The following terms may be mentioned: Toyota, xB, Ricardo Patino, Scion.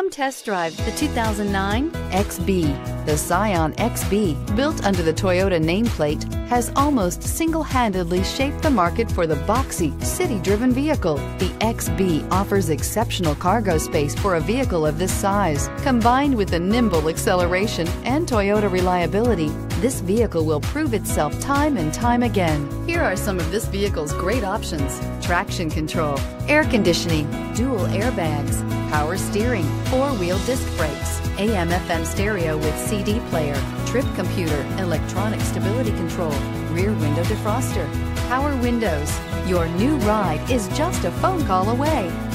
Come test drive the 2009 xB. The Scion xB, built under the Toyota nameplate, has almost single-handedly shaped the market for the boxy, city-driven vehicle. The xB offers exceptional cargo space for a vehicle of this size. Combined with the nimble acceleration and Toyota reliability, this vehicle will prove itself time and time again. Here are some of this vehicle's great options: traction control, air conditioning, dual airbags, power steering, four-wheel disc brakes, AM/FM stereo with CD player, trip computer, electronic stability control, rear window defroster, power windows. Your new ride is just a phone call away.